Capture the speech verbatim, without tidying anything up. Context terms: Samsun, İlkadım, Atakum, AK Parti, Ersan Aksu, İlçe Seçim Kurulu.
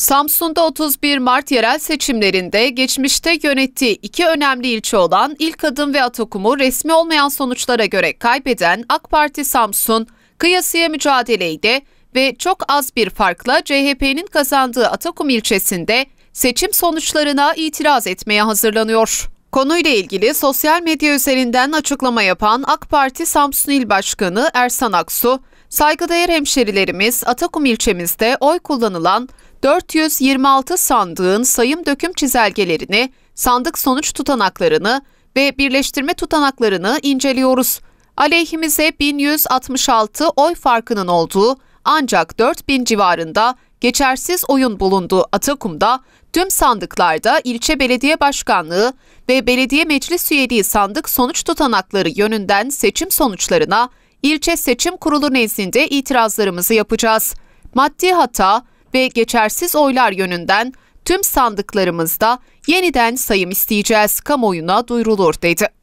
Samsun'da otuz bir Mart yerel seçimlerinde geçmişte yönettiği iki önemli ilçe olan İlkadım ve Atakum'u resmi olmayan sonuçlara göre kaybeden A K Parti Samsun, kıyasıya mücadeleydi ve çok az bir farkla C H P'nin kazandığı Atakum ilçesinde seçim sonuçlarına itiraz etmeye hazırlanıyor. Konuyla ilgili sosyal medya üzerinden açıklama yapan A K Parti Samsun İl Başkanı Ersan Aksu, "Saygıdeğer hemşerilerimiz, Atakum ilçemizde oy kullanılan dört yüz yirmi altı sandığın sayım döküm çizelgelerini, sandık sonuç tutanaklarını ve birleştirme tutanaklarını inceliyoruz. Aleyhimize bin yüz altmış altı oy farkının olduğu ancak dört bin civarında geçersiz oyun bulunduğu Atakum'da tüm sandıklarda ilçe belediye başkanlığı ve belediye meclis üyeliği sandık sonuç tutanakları yönünden seçim sonuçlarına ilçe seçim kurulu nezdinde itirazlarımızı yapacağız. Maddi hata ve geçersiz oylar yönünden tüm sandıklarımızda yeniden sayım isteyeceğiz, kamuoyuna duyurulur" dedi.